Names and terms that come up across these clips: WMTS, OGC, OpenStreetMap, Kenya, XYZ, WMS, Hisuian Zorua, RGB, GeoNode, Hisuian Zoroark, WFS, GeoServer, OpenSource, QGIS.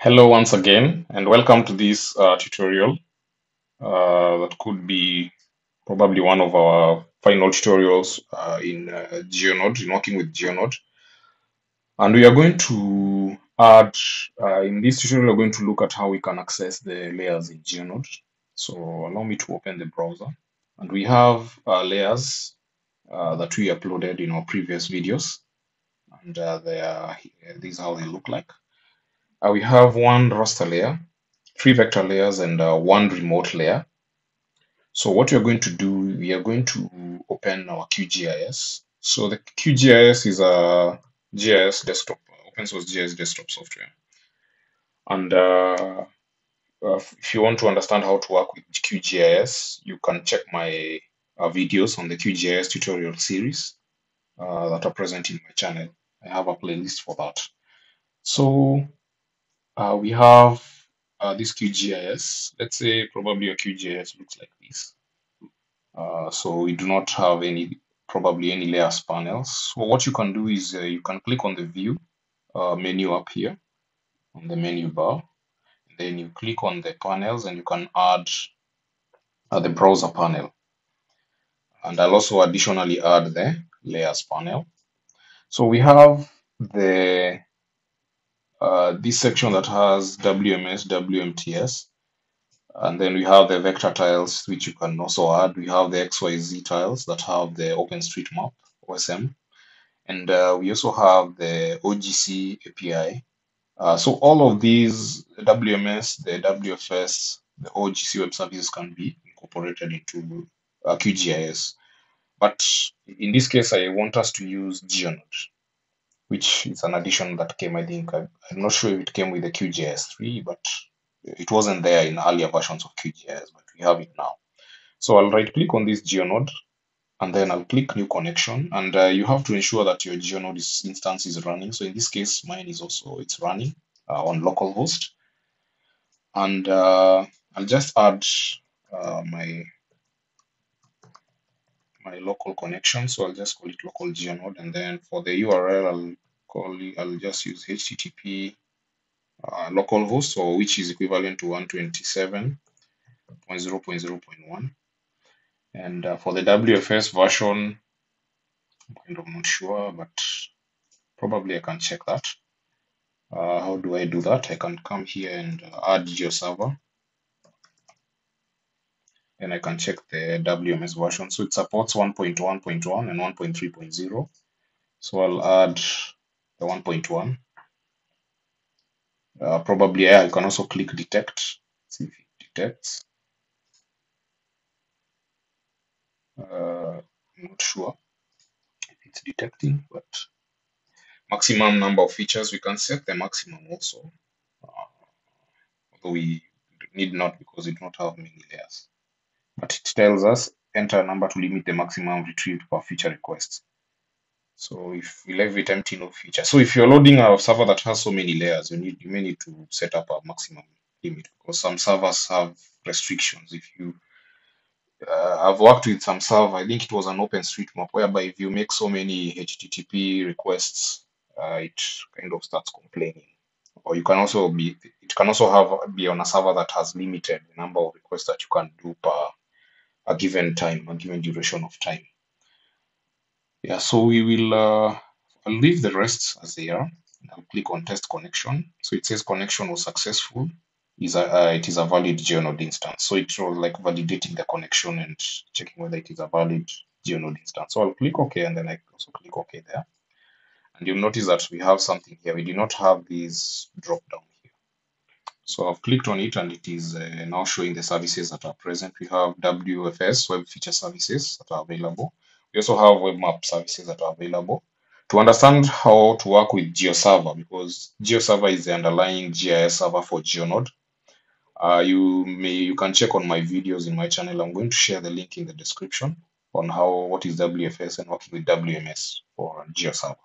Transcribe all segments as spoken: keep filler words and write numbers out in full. Hello once again, and welcome to this uh, tutorial uh, that could be probably one of our final tutorials uh, in uh, GeoNode, in working with GeoNode. And we are going to add, uh, in this tutorial, we're going to look at how we can access the layers in GeoNode. So allow me to open the browser. And we have uh, layers uh, that we uploaded in our previous videos. And uh, they are, this is how they look like. Uh, we have one raster layer, three vector layers, and uh, one remote layer. So what we're going to do, we are going to open our Q G I S. So the Q G I S is a G I S desktop, open source G I S desktop software. And uh, if you want to understand how to work with Q G I S, you can check my uh, videos on the Q G I S tutorial series uh, that are present in my channel. I have a playlist for that. So Uh, we have uh, this Q G I S. Let's say probably a Q G I S looks like this. Uh, so we do not have any, probably any layers panels. So what you can do is uh, you can click on the view uh, menu up here on the menu bar. Then you click on the panels and you can add uh, the browser panel. And I'll also additionally add the layers panel. So we have the Uh, this section that has W M S, W M T S, and then we have the vector tiles which you can also add. We have the X Y Z tiles that have the OpenStreetMap O S M, and uh, we also have the O G C A P I. Uh, so all of these, the W M S, the W F S, the O G C web services can be incorporated into uh, Q G I S. But in this case, I want us to use GeoNode, which is an addition that came, I think, I'm not sure if it came with the Q G I S three, but it wasn't there in earlier versions of Q G I S, but we have it now. So I'll right-click on this GeoNode, and then I'll click New Connection, and uh, you have to ensure that your GeoNode instance is running. So in this case, mine is also, it's running uh, on localhost. And uh, I'll just add uh, my, my local connection, so I'll just call it local GeoNode, and then for the U R L, I'll call it, I'll just use H T T P uh, localhost, so which is equivalent to one twenty-seven dot zero dot zero dot one, and uh, for the W F S version, I'm kind of not sure, but probably I can check that. Uh, how do I do that? I can come here and add GeoServer. And I can check the W M S version. So it supports one point one point one and one point three point zero. So I'll add the one point one. Uh, probably I can also click detect, see if it detects. Uh, I'm not sure if it's detecting, but maximum number of features, we can set the maximum also. Uh, although we need not, because it does not have many layers. But it tells us enter a number to limit the maximum retrieved per feature request. So if we leave it empty, no feature. So if you're loading a server that has so many layers, you need you may need to set up a maximum limit, because some servers have restrictions. If you, uh, I've worked with some server, I think it was an OpenStreetMap, whereby if you make so many H T T P requests, uh, it kind of starts complaining. Or you can also be, it can also have be on a server that has limited the number of requests that you can do per a given time, a given duration of time. Yeah, so we will uh, I'll leave the rest as they are. I'll click on test connection. So it says connection was successful. Is a, uh, it is a valid GeoNode instance. So it was like validating the connection and checking whether it is a valid GeoNode instance. So I'll click OK, and then I also click OK there. And you'll notice that we have something here. We do not have this drop down here. So I've clicked on it, and it is uh, now showing the services that are present. We have W F S, Web Feature Services, that are available. We also have Web Map Services that are available. To understand how to work with GeoServer, because GeoServer is the underlying G I S server for GeoNode, uh, you may you can check on my videos in my channel. I'm going to share the link in the description on how what is W F S and working with W M S for GeoServer.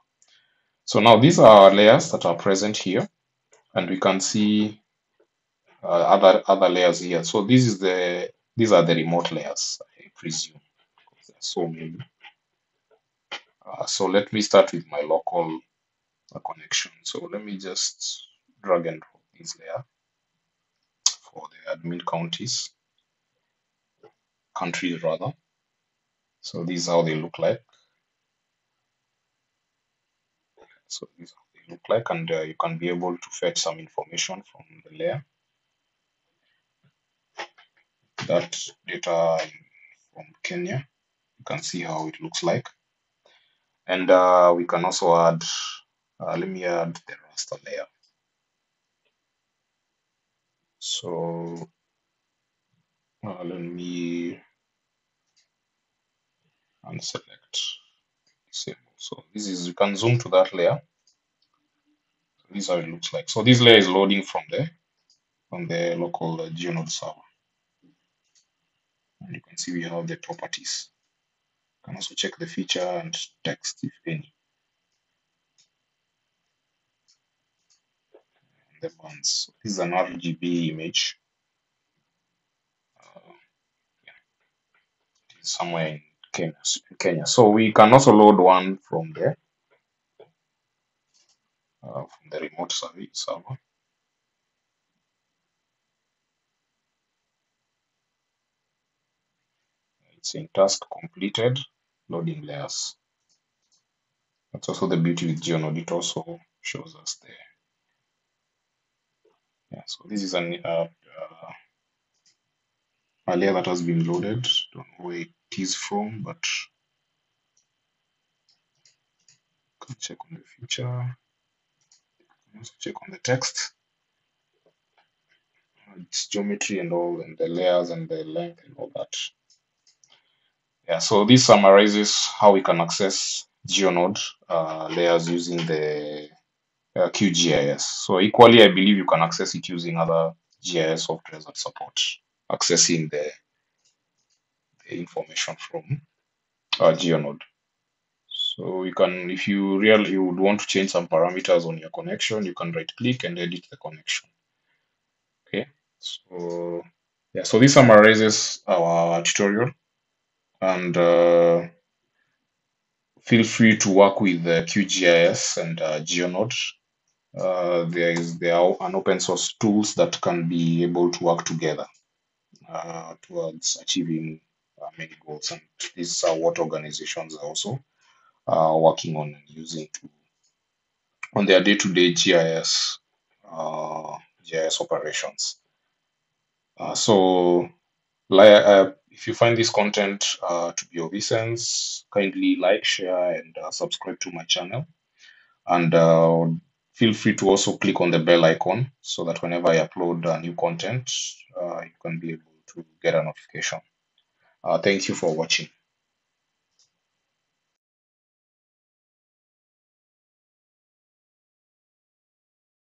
So now these are layers that are present here, and we can see Uh, other other layers here. So this is the these are the remote layers, I presume. So maybe. Uh, so let me start with my local uh, connection. So let me just drag and drop is there for the admin counties, countries rather. So these are how they look like. So these are how they look like, and uh, you can be able to fetch some information from the layer. That data from Kenya, you can see how it looks like. And uh, we can also add, uh, let me add the raster layer. So uh, let me unselect disable. So this is, you can zoom to that layer. So this is how it looks like. So this layer is loading from the, from the local uh, GeoNode server. And you can see we have the properties. You can also check the feature and text if any. The bands. So this is an R G B image. Uh, yeah. It is somewhere in Kenya, Kenya. So we can also load one from there, uh, from the remote server. Saying task completed, loading layers. That's also the beauty with GeoNode. It also shows us there. Yeah, so this is an uh, uh, a layer that has been loaded. Don't know where it is from, but you can check on the feature. You can also check on the text, its geometry and all, and the layers and the length and all that. Yeah, so this summarizes how we can access GeoNode uh, layers using the uh, Q G I S. So equally, I believe you can access it using other G I S softwares that support accessing the, the information from uh, GeoNode. So you can, if you really you would want to change some parameters on your connection, you can right-click and edit the connection. Okay, so yeah, so this summarizes our tutorial. And uh, feel free to work with uh, Q G I S and uh, GeoNode. Uh, there is there are an open source tools that can be able to work together uh, towards achieving uh, many goals. And these are what organizations are also uh, working on and using to on their day-to-day -day G I S uh, G I S operations. Uh, so. Uh, if you find this content uh, to be of essence, kindly like, share, and uh, subscribe to my channel. And uh, feel free to also click on the bell icon so that whenever I upload uh, new content, uh, you can be able to get a notification. Uh, thank you for watching.